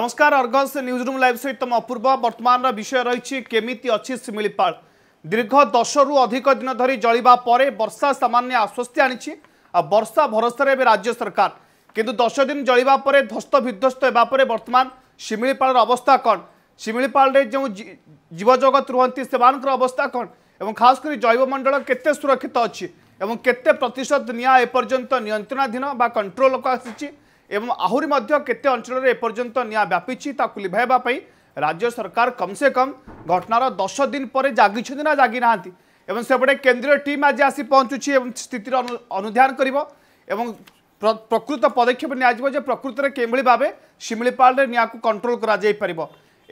नमस्कार Argus news room live सहित म अपूर्व वर्तमान विषय रही केमिति अच्छी शिमिळिपाल दीर्घ 10 रु अधिक दिन धरी जलिबा परे वर्षा सामान्य आश्वस्ति आनी वर्षा भरोसा राज्य सरकार किंतु 10 दिन जलिबा परे ध्वस्त विध्वस्त होगापर वर्तमान शिमिळिपाल अवस्था कौन शिमिळिपाल जो जीवजगत रुहंती से अवस्था कौन और खासकर जैवमंडल केते सुरक्षित अच्छी और केते प्रतिशत निया एपर्यंत नियंत्रणाधीन बा कंट्रोल को आसी एवं आहुरी मध्य केते अंचल एपर्यंत निया व्यापी लिभाई राज्य सरकार कम से कम घटनार 10 दिन पर जागी ना जागी ना एवं सेपटे केंद्रीय टीम आज आसी पहुंचुची एवं स्थितिर अनुध्यान करिवो एवं प्रकृत पदक्षेप निया प्रकृत में किभली भाव शिमिळिपाल निया को कंट्रोल करा जाय परिवो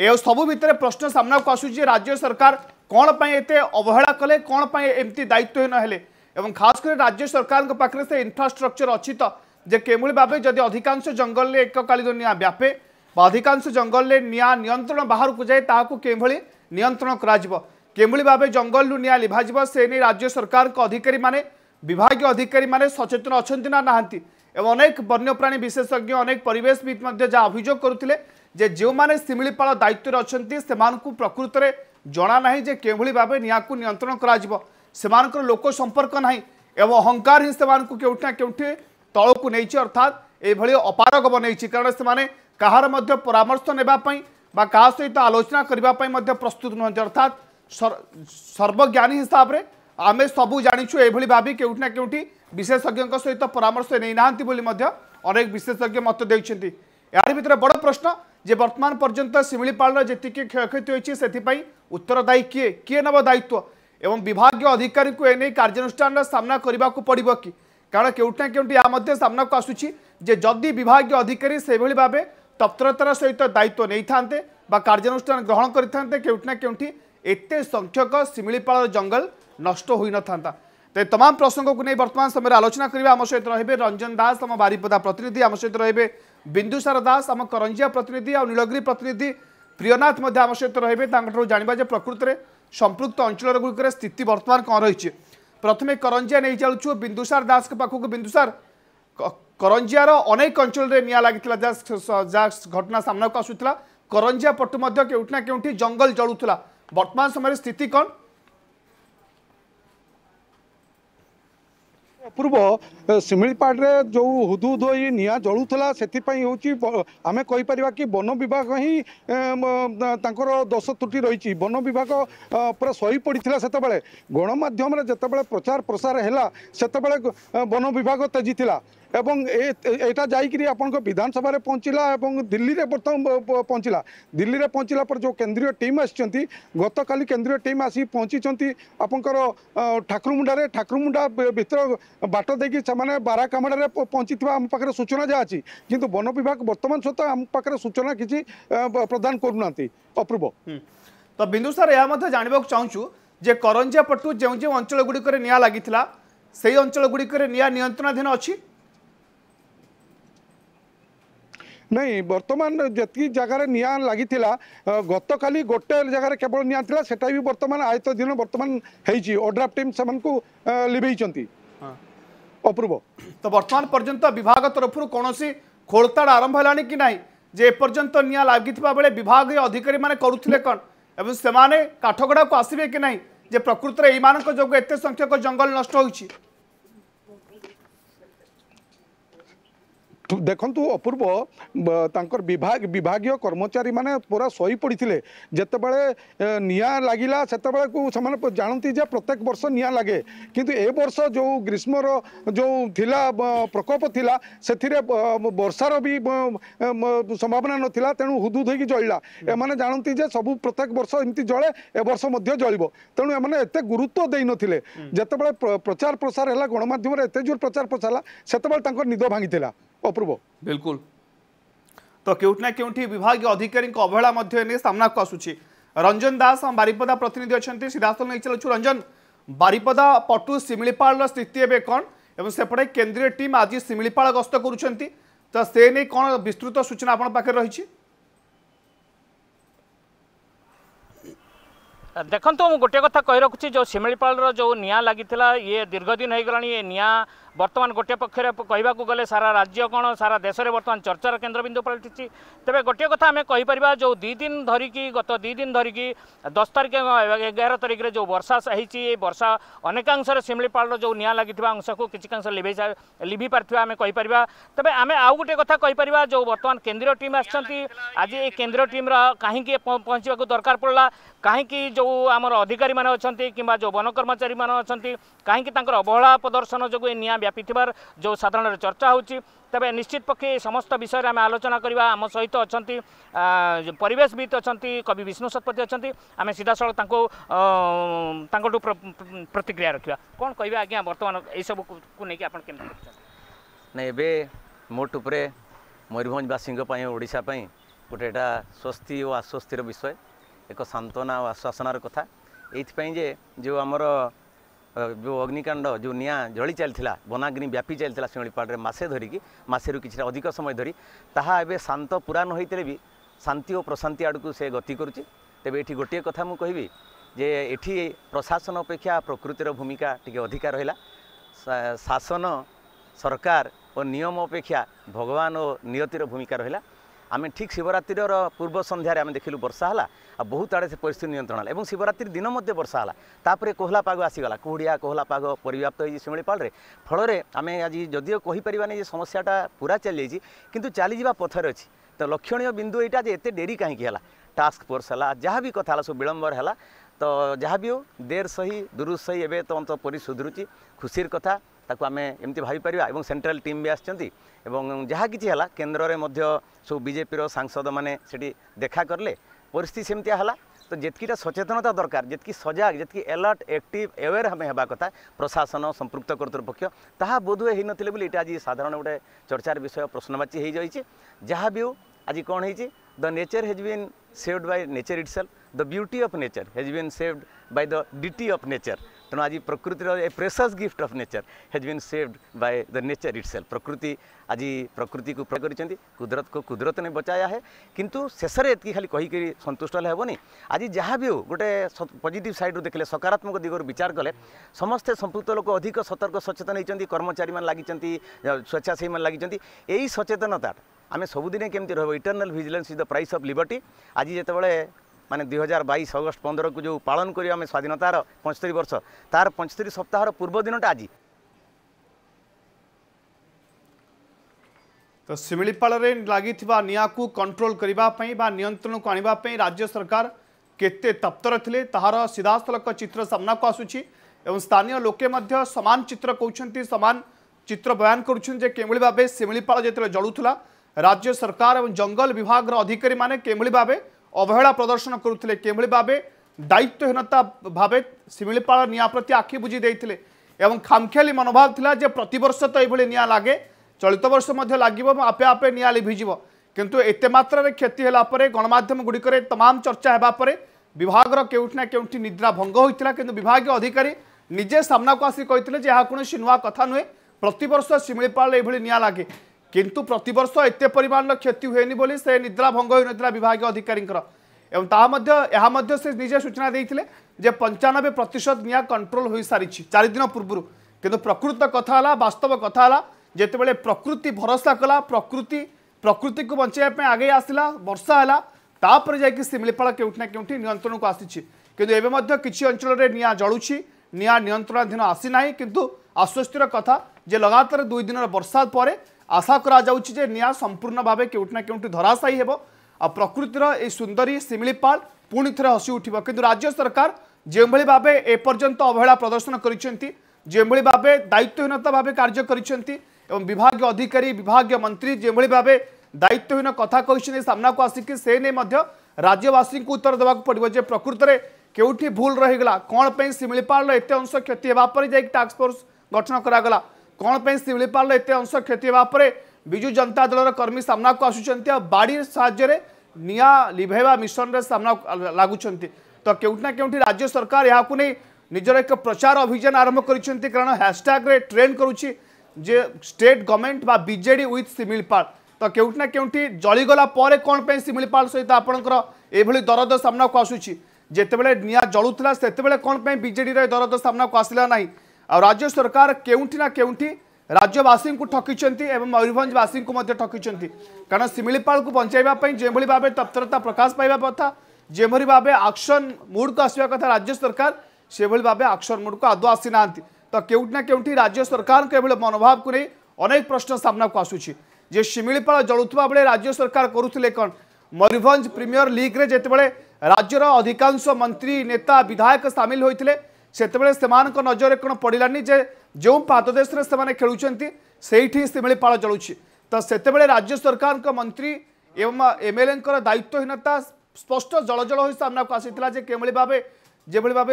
ए सबु भितर प्रश्न सामना को आसुची राज्य सरकार कौन एते अवहेला कले कौन एमती दायित्वहीन हेले एवं खास कर राज्य सरकार पाखे से इंफ्रास्ट्रक्चर अच्छी तो जे केमुली भावे जदि अधिकांश जंगल में एककालीन निया व्यापे अधिकांश जंगल में निया नियंत्रण बाहर को जाए ताकू केमुली नियंत्रण कराजिबो केमुली भावे जंगल रु निया लिभाजिबो से नै राज्य सरकार को अधिकारी माने विभागीय अधिकारी माने सचेतन अछंती ना नाहंती एवं अनेक वन्यप्राणी विशेषज्ञ अनेक परिवेशविद मध्ये जा अभियोग करुतिले जे जो माने शिमिळिपाल दायित्व रे अछंती सेमानकु प्रकृत रे जना ना जे केमुली भावे निया को नियंत्रण कराजिबो सेमानकर लोक संपर्क नाही एवं अहंकार ही सेमानकु केउठा केउठे तौकू नहीं अर्थात ये अपारग बन कारण से कहार परामर्श नापी क्या सहित आलोचना करने प्रस्तुत नुहत अर्थात सर्वज्ञानी हिसाब से आम सबू जाचु ये भाभी केउठना केउठी विशेषज्ञों सहित परामर्श नहीं ना अनेक विशेषज्ञ मत देखते यार भर बड़ प्रश्न जे बर्तमान पर्यंत शिमिळिपाल जीक क्षय क्षति होती उत्तरदायी किए किए नब दायित्व एवं विभागीय अधिकारी को एने कार्यानुष्ठान सामना करने को पड़ो कि कारण केउठना केउठी या मध्ये सामना को आसुची जे जदि विभागीय अधिकारी से भली भाबे तत्परतार सहित दायित्व नहीं थांते बा कार्यानुष्ठान ग्रहण करिथांते केउठना केउठी एते संख्यक शिमिळिपाल जंगल नष्ट होई न थांता ते तमाम प्रसंग को नहीं वर्तमान समय आलोचना करबा आम सहित रहबे रंजन दास आम बारीपदा प्रतिनिधि आम सहित रहबे बिंदुसार दास आम करंजिया प्रतिनिधि और नीलगिरी प्रतिनिधि प्रियनाथ मध्ये आम सहित रहबे तांगठो जानिबा जे प्रकृत रे संपुक्त अंचल गुड़िकर स्थिति वर्तमान कौन रही प्रथमे करंजिया नहीं चलु बिंदुसार दास के पाखक बिंदुसार करंजियार अनेक अंचल में निया लगी घटना सामना को आसूला करंजिया पटु केउठना केउठी जंगल जलुला वर्तमान समय स्थिति कौन पूर्व शिमिळिपाल जो हुदुद ही निया जलुला से आम कहीपर कि वन विभाग ही दोष त्रुटि रही वन विभाग पूरा सही पड़ा से गणमाध्यम जितेबाला प्रचार प्रसार है से वन विभाग तेजी एवं एटा जाकर विधानसभा पहुँचला और दिल्ली में बर्तमान पहुँचला दिल्ली में पहुँचला पर जो केंद्रीय टीम आसी गत काली केंद्रीय टीम आसी पहुँची आपंकर ठाकुरमुंडा भर बाट देकी से बाराकामड़े पहुँची आम पाखे सूचना जहाँ अच्छी किंतु वन विभाग बर्तमान सहित आम पाखे सूचना किसी प्रदान करूना अपूर्व तो बिंदुसार यह जानवाक चाहूँ जे करंजिया पटु जो जो अंचल गुड़िक निया लगी से अंचल गुड़िक निया नियंत्रणाधीन अच्छी नहीं बर्तमान जी जगार निया लगी गत काली गोटे जगार केवल निया सेटा भी बर्तमान आयत दिन बर्तमान ओड्राफ टीम से लिभे अपूर्व तो बर्तमान पर्यंत विभाग तरफ कौन खोलताड़ आरंभ है कि ना जे एपर्यंत निया लगी बेले विभाग अधिकारी मैंने करुले कौन एवं से काठगड़ा को आसवे कि ना जे प्रकृत में यम जो एत संख्यक जंगल नष्ट हो देखु अपूर्व तांकर विभाग विभागीय कर्मचारी माने पूरा सही पड़ते जितेबाला निया लगिला से जानती जे प्रत्येक वर्ष निया लगे किंतु ए वर्ष जो ग्रीष्म जो थिला प्रकोप थिला से वर्षार भी संभावना नाला तेणु हुदुद होगी जल्ला एमाने जानती जे सब प्रत्येक वर्ष एमती जले ए वर्ष मध्य जलिबो तेणु एमाने एते गुरुत्व देइ नथिले जितेबाला प्रचार प्रसार है गणमाध्यम रे एते जोर प्रचार प्रसार सेतेबाला तांकर निद भांगितिला अपूर्व बिल्कुल तो केउठना केउठी विभागीय अधिकारी अवहेला मध्ये सामना को आसुची रंजन दास हम बारीपदा प्रतिनिधि अच्छा सीधासल नहीं चलु रंजन बारीपदा पटु शिमिळिपाल स्थिति एवं कौन एवं सेपटे केंद्रीय टीम आज शिमिळिपाल गस्त करुछंती तो से नहीं कौन विस्तृत सूचना आपन पाखे रही देखो मु गोटे कथा कही रखुच्छी जो शिमिळिपाल जो निया लगी ये दीर्घ दिन हो गला ये निया बर्तमान गोटे पक्षर कहवाक गले सारा राज्य कौन सारा देश में बर्तमान चर्चार केन्द्रबिंदु पलटिची। तेज गोटे कथा आम कहीपर जो दी दिन धरिकी गत दी दिन धरिकी 10 तारिख 11 तारिख में जो वर्षा होती वर्षा अनेकांशर शिमिळिपाल जो निया लगी अंश को किंश लिभि पार्थिवा आम कहीपर। तेज आम आउ गोटे कथा कहीपर जो बर्तमान केन्द्रीय टीम आज ये केन्द्रीय टीम कहीं पहुँचा दरकार पड़ा कहीं जो आमर अधिकारी माने अछंती किंबा जो वन कर्मचारी माने अछंती कहीं अवहेला प्रदर्शन जो निया व्यापी थिबार जो साधारण चर्चा होची। तबे निश्चित पक्षे समस्त विषय में आम आलोचना करवा आम सहित अछंती परिवेशविद अछंती कवि विष्णु शतपथी अछंती आम सीधा सळ तांको प्रतिक्रिया रखा कौन कहबे आज्ञा बर्तमान ये सब को लेकिन आप मोट उपरे मयूरभंजवासी गोटे स्वस्ति और आश्वस्तिर विषय एक सांत्वना और आश्वासनार कथा ये जो आमर जो अग्निकांड जो निया जली चलता वनाग्नि व्यापी चलता शिमिळिपाल मसे धरिकी मसेरू कि अधिक समय धरी ताहा एबे शांत पूरा न होते भी शांति और प्रशांति आड़ को से गति करुच्ची। तेबे ये गोटे कथा मु कहबी जे ये प्रशासन अपेक्षा प्रकृतिर भूमिका टिके अधिका रहिला। शासन सरकार और नियम अपेक्षा भगवान और नियतिर भूमिका रहिला। आम ठीक शिवरात्रीर पूर्व संध्यारे आम देखिलु वर्षा है आ बहुत आड़े से परिस्थिति नियंत्रण है और शिवरात्रि दिन मध्य वर्षा है तापर कोहला पाग आसीगला कुहुड़िया कोहला पाग परिव्याप्त होती शिमिळिपाल फल आम आज जदिव कहीपर समस्याटा पूरा चली जाइए किंतु चली जा पथर अच्छी। तो लक्षणीय बिंदु यहाँ जे एत डेरी कहीं टास्क फोर्स है जहाँ भी कथा सब विलंबर है तो जहाँ भी हो देर सही दुरुस्त सही एवं तो अंत परी सुधरुची खुशीर कथा ताकू आम एमती भाव सेंट्रल टीम भी आसचंती जहाँ किसी है केन्द्र में सब बीजेपी सांसद मैंने से देखा करले परिस्थिति सेमतिया है। तो जितकीटा सचेतनता दरकार जितकी सजग जितकी अलर्ट एक्टिव अवेयर हमें हवा कथा प्रशासन संपृक्त करतृपक्ष ताहा बोधवे हो नथिले बोली आज साधारण गोटे चर्चार विषय प्रश्नवाची हो जाइए। जहाँ भी हो आज कौन होती the nature has been saved by nature itself the beauty of nature has been saved by the deity of nature. तेणु आज प्रकृतिर a precious gift of nature has been saved by the nature itself. प्रकृति आज प्रकृति को प्रयोग करिसेंती कुदरत को कुदरत ने बचाया है किंतु शेष रे एतकी खाली कही करी संतुष्ट हेले हेबोनी। आज जहाँ भी हो गोटे पॉजिटिव साइड देखले सकारात्मक दिगरु विचार कले समस्ते संपुक्त लोक अधिक सतर्क सचेतन होइचंती कर्मचारी मान लागिचंती स्वच्छासेवी मान लागिचंती एही सचेतनता आम सबुदिने केमती रहबो। Eternal vigilance is the price of liberty. आज जितेबाला माने 2022 अगस्त 15 को जो पालन करें स्वाधीनतार 75 वर्ष तार 75 सप्ताहर पूर्व दिनटा आज। तो शिमिळिपाल लगी निया को कंट्रोल करने नियंत्रण को आने राज्य सरकार केते तत्पर थिले ताहार सीधासलख चित्र सामना को आसुची एवं स्थानीय लोके मध्य समान चित्र कहते सामान चित्र बयान करुँचे किभली भाव शिमिळिपाल जिते जलुला राज्य सरकार और जंगल विभाग अधिकारी माने केमली भावे अवहेला प्रदर्शन करुले केमली भावे दायित्वहीनता भावे शिमिळिपाल निया प्रति आखि बुझी देते खामखियाली मनोभाव थिला जे प्रतिवर्ष तो ये निया लागे चलित वर्ष मध्य लागिबो आपे आपे निया लिभिजिवो किंतु एते मात्रा रे क्षति होला परे गणमाध्यम गुडिकरे तमाम चर्चा हेबा परे विभागर केउठना केउठी निद्रा भंग होइतिला किंतु विभागीय अधिकारी निजे सामना को आसी कहितले जे हा कोनोसी नुवा कथा नुहे प्रतिवर्ष शिमिळिपाल एभली निया लागे किंतु प्रतिवर्ष एते परिमाण क्षति हुए बोली से निद्रा भंग हो ना विभाग अधिकारी एवं ताहा से निजे सूचना देते 95% निया कंट्रोल हो सारी 4 दिन पूर्व किंतु प्रकृत कथा वास्तव कथा जिते प्रकृति भरोसा कला प्रकृति को बचाइवाप आगे आसला वर्षा है तापर जा शिमिळिपाल केउठना केउठी नियंत्रण को आसी किंतु किसी अंचल में निया जलुची निया नियंत्रणाधीन आसी ना किंतु आश्वस्तिर कथा जे लगातार 2 दिन वर्षा पर आशा करा जाउछि जे निया संपूर्ण भाव केउठना केउठी धराशायी हेबो आ प्रकृतिर ए सुंदरी शिमिळिपाल पुणी थे हसी उठिबो। किंतु राज्य सरकार जेभली भाव एपर्यंत अवहेला प्रदर्शन करिसेंती जेभली भाव दायित्वहीनता भाव कार्य करिसेंती एवं विभाग अधिकारी विभाग मंत्री जेभली भाव दायित्वहीन कथा कहिसेने सामना को आसिक से ने मध्य राज्यवासी को उत्तर देवाक पड़िबो जे प्रकृत रे केउठी भूल रहिगला कोन पय शिमिळिपाल एते अंश क्षति हेबा पर जे टास्क फोर्स गठन करागला कौन पर शिमिळिपाल एत अंश क्षति होगापर विजु जनता दल कर्मी सामना को आसुंच बाड़ी साज्य निया लिभेवा मिशन रे सामना लगुच। तो केउठना केउठी राज्य सरकार यहाँ नहीं निजर एक प्रचार अभियान आरंभ करिसेंती कारण हैशटैग रे ट्रेंड करुच्ची जे स्टेट गवर्नमेंट बा बीजेडी विथ शिमिळिपाल। तो केउठना केउठी जलीगला पर कौन पर शिमिळिपाल सहित आपणकर एभली दरद सामना को आसुची जितेबाला निआ जलुला से कौन बीजेडी दरद सामना को आसला ना आ राज्य सरकार केउठिना केउठी राज्यवासी को ठकिंट मयूरभंजवासी को ठकिंट कारण शिमिळिपाल को बचाई जो भाव तत्परता प्रकाश पाइबा कथा जो भाव एक्शन मुड को आसवा कथा राज्य सरकार से भाव एक्शन मुड को आदौ आसी ना तो केउठिना केउठी राज्य सरकार के मनोभाव को नहीं अनेक प्रश्न सामना को आसूची जे शिमिळिपाल जलुवा बेले राज्य सरकार करुले कौन मयूरभंज प्रीमियर लीग रे जितेबाला राज्यर अधिकांश मंत्री नेता विधायक सामिल होते से नजर कौन पड़ानी जे जो पाददेश खेलुंट से शिमिळिपाल जलुची तो से राज्य सरकार का मंत्री एवं एमएलए दायित्वहीनता स्पष्ट जलजल हो सामना को आसाला जो भाव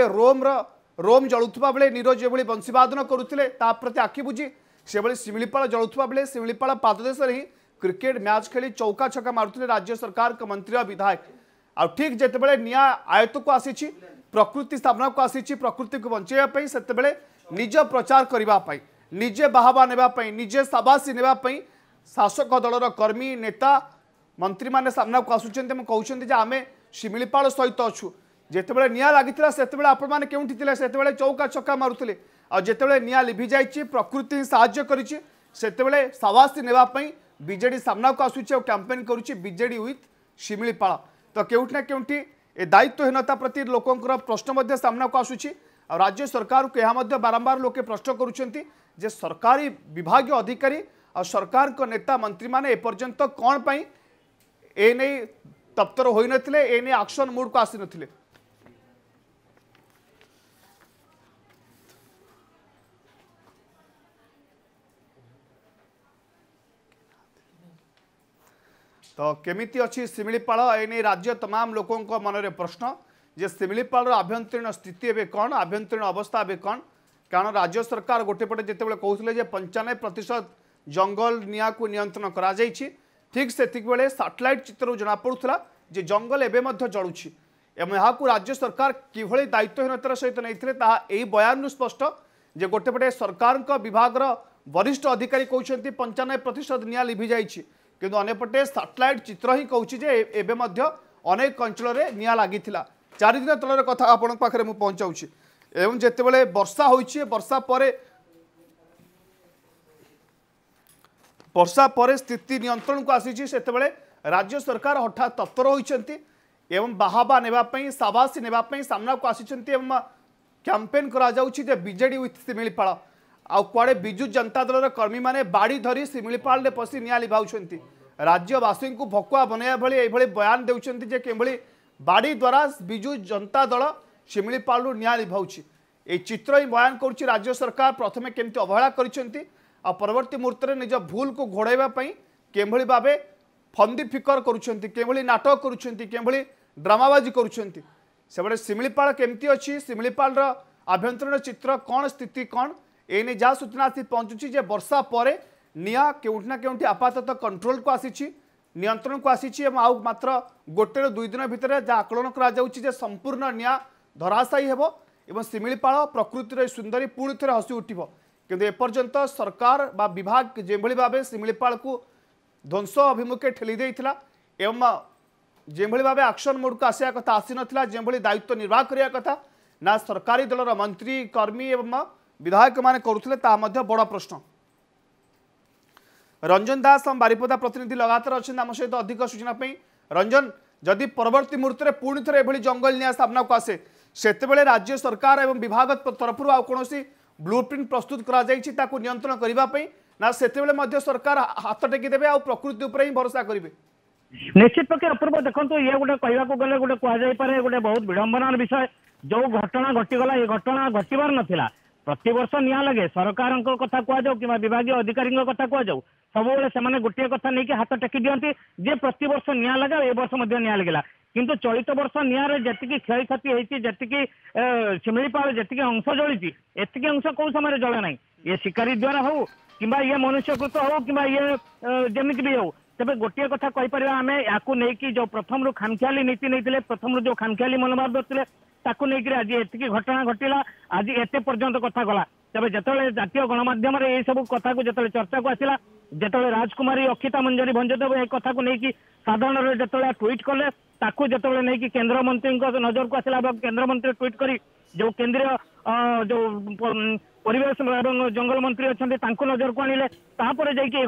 रोम जलुवा बेले नीरज जो वंशीवादन करुले प्रति आखि बुझी से शिमिळिपाल जलुवा बेले शिमिळिपाल पाददेश क्रिकेट मैच खेली चौका छक्का मारुते राज्य सरकार का मंत्री और विधायक आ ठीक जितेबाला निआ आयत को आसी प्रकृति सामना को आसी प्रकृति को बचाई से निज प्रचार करने निजे बाहबा ने निजे साबासी ने शासक दलर कर्मी नेता मंत्री माने सामना को आसुच्चें कहते हैं आम शिमिळिपाल सहित अच्छू जितेबाला निआ लगी आपने के चौका छक्का मारुते आ जितेबाला निआ लिभि जाइए प्रकृति ही साहाय्य करते साबासी ने बीजेडी सामना को आसूची और कैंपेन करुच्ची बीजेडी विथ शिमिळिपाल तो केउठिना केउठी ए दायित्वहीनता प्रति लोकंर प्रश्न सामना को आसूची और राज्य सरकार को यह बारंबार लोके प्रश्न करुँचे जे सरकारी विभाग अधिकारी और सरकार को नेता मंत्री माने एपर्यंत कौन पाई एने तप्तर होई नथिले एने एक्शन मोड को आसी नथिले तो केमिति अच्छी शिमिळिपाल एने राज्य तमाम लोकों मनरे प्रश्न जे शिमिळिपाल आभ्यंतरीण स्थिति एवं कौन आभ्यंतरीण अवस्था एवं कौन कारण राज्य सरकार गोटेपटे जितेबाला कहते 95% जंगल निआ को नियंत्रण करा जाइछि ठीक सेतिक बेले सैटेलाइट चित्र जना पड़ुतला जे जंगल एबे मध्य जळुछि एवं यहाँ को राज्य सरकार किभली दायित्वहीनतार सहित नैथिले ताहा एही बयान स्पष्ट जे गोटेपटे सरकार विभागर वरिष्ठ अधिकारी कहते 95% निआ लिभि जाइछि किंतु अनेपटे सैटेलाइट चित्र ही कहूँ एवं अनेक अंचल में निआ लगी चारिदिन तलर कथा आपण पाखे मुझे पहुंचाऊँ एवं जितेबाला वर्षा होइछि वर्षा पर स्थिति नियंत्रण को आसीछि सेतेबाला राज्य सरकार हठात तत्पर होइछन्ति एवं बाहाबा ने साबासी ने सामना को आसीछन्ति एवं कैंपेन करा जाउछि जे बीजेडी विथ शिमिळिपाल आ कुआडे बिजु जनता दलर कर्मी माने बाड़ी धरी शिमिळिपाल पशि निआ लिभाउछन्ति राज्यवासी को भकुआ बनैया भली एभली बयान देउछन्ति जे केभली बाड़ी द्वारा बिजु जनता दल शिमिळिपाल निआ लिभाउछि ए चित्र ही बयान करुछि राज्य सरकार प्रथमे केमति अवहेला करिसेंति आ परवर्ती मुहूर्त में निज भूल को घोड़ाइबा पई केभली भाबे फंदी फिकर करुछन्ति केभली नाटक करुछन्ति केभली ड्रामाबाजी करुछन्ति सेबडे शिमिळिपाल केमति अछि शिमिळिपाल रा आभ्यंतरीण चित्र कौन स्थिति कौन एने जहाँ सूचना आसी पहुंचुची जे वर्षा पर निआ केउठिना केउठी आपातत कंट्रोल को आसी नियंत्रण को आसी आउ मात्र गोटे दुई दिन भितर जहाँ आकलन कर संपूर्ण निआ धराशायी हेबो एवं शिमिळिपाल प्रकृतिर सुंदरी पूर्ण थे हसी उठिबो किंतु एपर्यंत सरकार बा विभाग जे भली भाबे शिमिळिपाल को ध्वंस अभिमुखे ठेली देइथिला एवं जे भली भाबे एक्शन मोड को आसिया कथा आसी नथिला जे भली दायित्व निर्वाह करिया कथा ना सरकारी दलर मंत्री कर्मी एवं विधायक माने करुले बड़ा प्रश्न। रंजन दास हम बारिपदा प्रतिनिधि लगातार अच्छे आम सहित अधिक सूचना रंजन जदि परवर्ती मुहूर्त में पुणी थे एभली जंगल निआ सामना को आसे से राज्य सरकार एवं विभाग तरफ आउ कौन ब्लूप्रिंट प्रस्तुत नियंत्रण करने ना से सरकार हाथ टेकीदे आ प्रकृति उपर ही भरोसा करेंगे निश्चित पक्षे अपूर्व देखो ये गोटे कहवाक गले गोटे कहुपे गोटे बहुत विडंबनार विषय जो घटना घटीगला ये घटना घटवार नाला प्रतिवर्ष निआ लगे सरकार कथा कहु कि विभाग अधिकारी कथा कहु सबुबले से गोटे कथा नहीं कि हाथ टेकी दिखती जे प्रतिवर्ष निआ लगे ए वर्ष निआ लगे किंतु चलित वर्ष निआरे जतिकी क्षय क्षति होती जतिकी शिमिळिपाल जतिकी अंश जलिची एतिकी अंश कौ समय जले ना ये शिकारी द्वारा हो कि ये मनुष्यकृत हो कि ये जमी भी हो तेज गोटे कथा कहीपर आम या जो प्रथम खामखियाली नीति नहीं प्रथम जो खामखियाली मनोभाव धरते आज एत घटना घटला आज एत पर्यंत कथा गला तेज जिते जातीय गणमाध्यम सब कथा को जो चर्चा को आसला जिते राजकुमारी अक्षिता मंजरी भंजदेव एक कथा को लेकिन साधारण जो ट्विट कले जो नहीं केन्द्रमंत्री नजर को आसला केन्द्रमंत्री ट्विट कर जो केंद्रीय जो परिवेश जंगल मंत्री अच्छा नजर को आनिले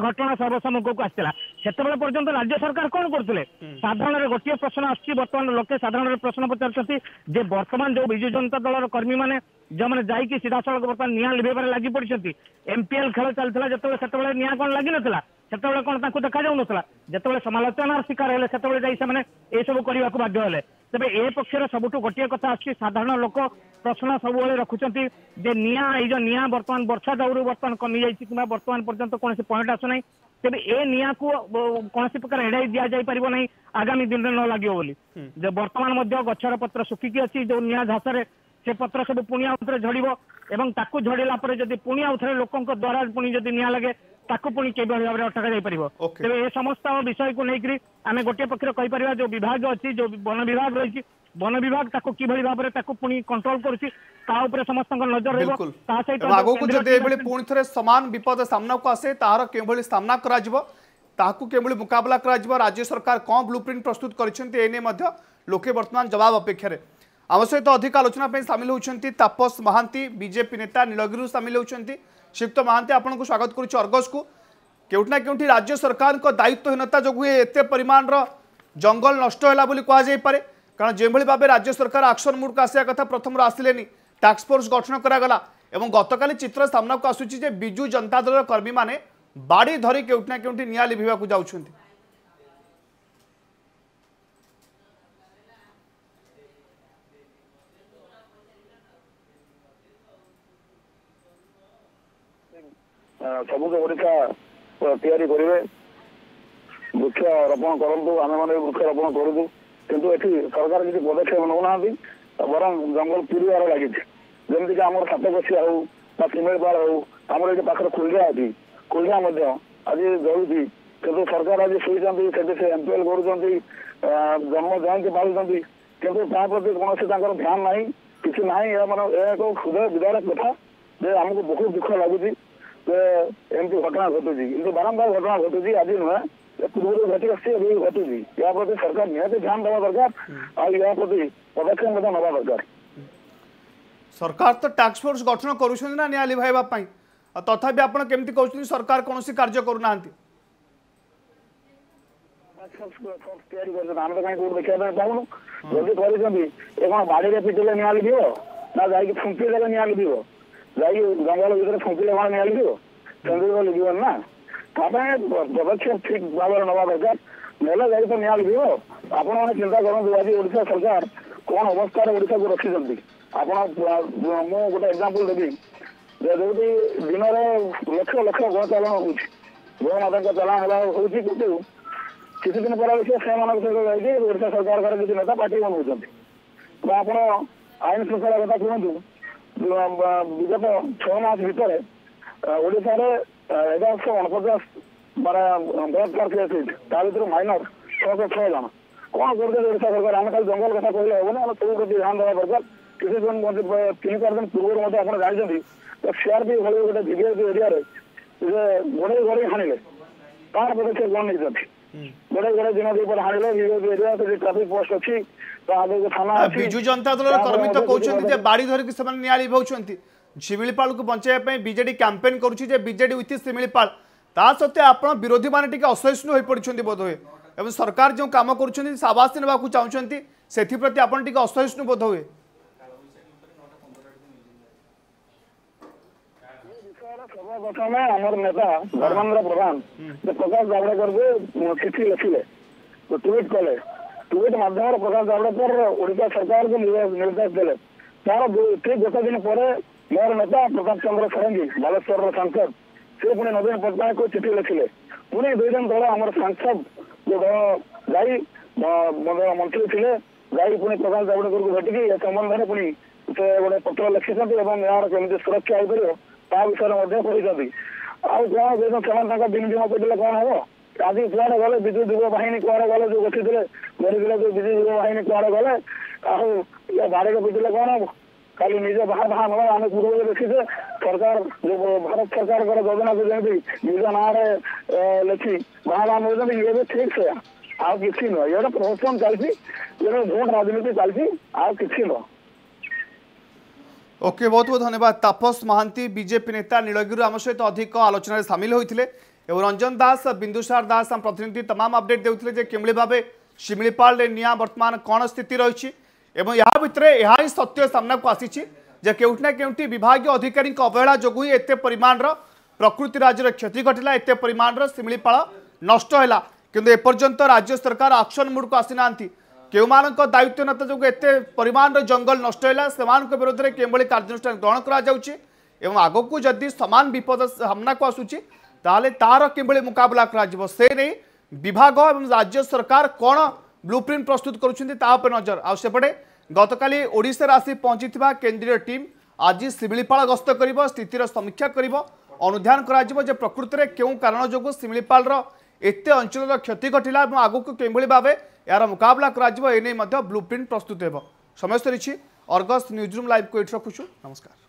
घटना सर्वसम्मुख को आसला से पर्यटन राज्य सरकार कौन करते साधारण गोटे प्रश्न आसान लोके साधारण प्रश्न पचारे बर्तमान जो विजु जनता दल कर्मी मैंने जो मैंने जाकि सीधा सड़क बर्तमान निया लिभेबार लग पड़ी एमपीएल खेल चलता जो से निया कौन लगी ना से कौन देखा जाऊना जो समालोचनार शिकार है से सब करने को बाध्य हेले तेरे ए पक्षर सबुठ गोटे कथा अच्छी साधारण लोक प्रश्न सब रखुंट निया निया बर्तमान वर्षा दाऊ बर्तमान कमी जाए कि बर्तमान पर्यंत कौन पॉइंट आसुना तेरे ए निया को कौन प्रकार एड़ाई दि जापर ना आगामी दिन में न लगे बोली जो बर्तमान गचर पत्र सुखिकी अच्छी जो निया झासर से पत्र सब पुणी आउे झड़ब एवं ताकू झड़ला पुणी आउे लोकों द्वारा पुणी जब निया लगे ताकू पुणी के भाव में अटका जापर तेरे ए समस्त विषय को लेकर आम गोटे पक्ष कहीपर जो विभाग अच्छी जो वन विभाग रही वन विभाग कि भाव में पुणी कंट्रोल कर समस्त नजर रही आग को जब पुणी थे सामान विपद सामना को आसे तार के सामना कर मुकबला कर राज्य सरकार कौन ब्लूप्रिंट प्रस्तुत करने लोके बर्तमान जवाब अपेक्षार आम सहित अधिक आलोचना सामिल होती तापस महांती बीजेपी नेता नीलगिरी सामिल होती शिप्त महांती आपको स्वागत करुच्छ अर्गस को केउटना केउटी राज्य सरकार को दायित्वहीनता जो एत परिमाण जंगल नष्ट कहुई पारे कारण जो भाव राज्य सरकार एक्शन मोड को आसा कथा प्रथम आसिले टास्क फोर्स गठन कराला और गतकाली चित्र सामना को आसूची बिजू जनता दल कर्मी माने बाड़ी धरी केउटना केउटी निया लिभिबाकु जाउछन्ति सबुके ओडिशा तैयारी करेंगे वृक्षारोपण करूँ आम मैंने वृक्षारोपण करूँ कितु एटी सरकार किसी पदक्षेप नौना बर जंगल पूरीबार लगी जमीक आम सातकसिया हो शिमिळिपाल हो आम ये पाखे खुलगा अच्छी खुलगा आज जलुची कितु सरकार आज शोई से एमपीएल गढ़ुंट जन्म जयंती पालन कितु प्रति कौन ध्यान ना किसी ना मैं एक हृदय विदारक कथा जे आमको बहुत दुख लगुच एमती घटना घटुची कि बारंबार घटना घटुची आज नुहे पूर्व घटी आसी घटुची या प्रति सरकार निहती ध्यान देवा दरकार आ या प्रति पदक्षेप नवा दरकार सरकार तो टास्क फोर्स गठन करुछन ना नियाली भाईबा पई तथापि आपण केमती कहउछन सरकार कोनोसी कार्य करूनांती तैयारी करन हम तो काई कोड देखिया ना पाउनु जल्दी करिसंबी ए कोन बाड़ी रे पिटले नियाली दियो ना जाई कि फुंकी लगे नियाली दियो जाई जंगल भर फुंकिले वहाँ निल चंद्र लगे ना पदक्षेप ठीक भाव में ना दरकार ना जाए तो निल आप चिंता करूँ आज ओडिशा सरकार कौन अवस्था ओडिशा को रखी आप गोटे एग्जाम्पल देवी जो दिन लक्ष लक्ष गोचालन हो गोमाता का चलाण हो कितु किसी दिन पर ओडिशा सरकार किसी नेता पार्टी बनाऊँ तो आप आईन श्रृंखला कथा कहतु विगत छस भितर ओडार 1149 माना बलात्कार केस हो माइनर 606 जन कौन कर सरकार आम खाली जंगल कथा कहले हे ना आम सब प्रति ध्यान देवा दरकार किसी दिन 3-4 दिन पूर्व आज जानते सीआरपी भाई गोटे भिगेज एरिया गोड़े गोड़े हाणिले तार पदक्षेप कौन नहीं गोड़े गोड़े दिन दिन पर हाणिले भिगेज एरिया ट्राफिक पोस्ट अच्छी बिजू जनता दल कर्मी तो कहते बाड़ी धरिक नियाली भावुंट शिमिळिपाल को बचाई बीजेडी कैंपेन करुच्चे बीजेडी विथ शिमिळिपाल ता सत्ते आप विरोधी मैंने असहिष्णु हो पड़ते बोध हुए और सरकार जो कम कर साबासी ना चाहते से प्रति असहिष्णु बोध हुए सर्वप्रथम आम नेता धर्मेन्द्र प्रधान प्रकाश जावड़ेकर को चिठी लिखिले ट्वीट कले ट्वीट माध्यम प्रकाश जावड़ेकर ओडिशा सरकार को निर्देश देले तार ठीक गोटे दिन पर मोर नेता प्रताप चंद्र षडंगी बालेश्वर सांसद से पुणी नवीन पट्टनायक को चिठी लिखिले पुणी दुई दिन तले आम सांसद जो जाई मंत्री थे जाई पुणी प्रकाश जावड़ेकर को भेटिकी ए संबंध में पुणी से गोटे पत्र लिखिंट और यार केमी सुरक्षा हो विषय कही आज दिन दिन पड़े कौन हम आज कड़े गले विजु युव बाहिनी कड़े गले जो गठित गरीब जो विजु युव बाहिनी कड़े गले आ बारिक पिटले कौन हम खाली निजे बाहा बाहा आम पूर्व देखीचे सरकार भारत सरकार द्वारा योजना योजना भी योजना आ रहे लक्ष्य महाराम योजना भी ये ठीक से आप किसी नो ये प्रोत्साहन चलती ये भोट राजनीति चलती आप किसी नो। ओके बहुत बहुत धन्यवाद तापस महांती बीजेपी नेता नीलगिरी आम सहित अधिक आलोचन सामिल होते और रंजन दास बिंदुसार दास आम प्रतिनिधि तमाम अपडेट देते किभली भाव शिमिळिपाल निआं बर्तमान कौन स्थिति रही यहाँ भितर यह सत्य सामना को आसी केउठना केउठी विभाग अधिकारी अवहेला जोगु एते परिमाण रो प्रकृति राज्य क्षति घटला एते परिमाण रो शिमिळिपाल नष्ट हैला किंतु एपर्यंत राज्य सरकार एक्शन मोड को आसी नांती केउ मानक दायित्वनता जोगु एते परिमाण रो जंगल नष्ट हैला समान के विरोध रे केमबळी कार्यनुष्ठान ग्रहण करा जाउची एवं आगो को जदि समान विपद सामना को आसुची ताले तार केमबळी मुकाबला करा जबो से नै विभाग एवं राज्य सरकार कोन ब्लूप्रिंट प्रस्तुत करूछन्ती ता उपर नजर आ सेपडे गतकाली ओडिशा आसी पहुंची केंद्रीय टीम आज शिमिळिपाल गस्त कर स्थितिर समीक्षा कर अनुधान कर प्रकृति में क्यों कारण जो शिमिळिपाल एत अंचल क्षति घटला आगू को किभली भाव यार मुकाबला कर ब्लूप्रिंट प्रस्तुत होब समय सरी अर्गस न्यूज रूम लाइव को ये रखुचु नमस्कार।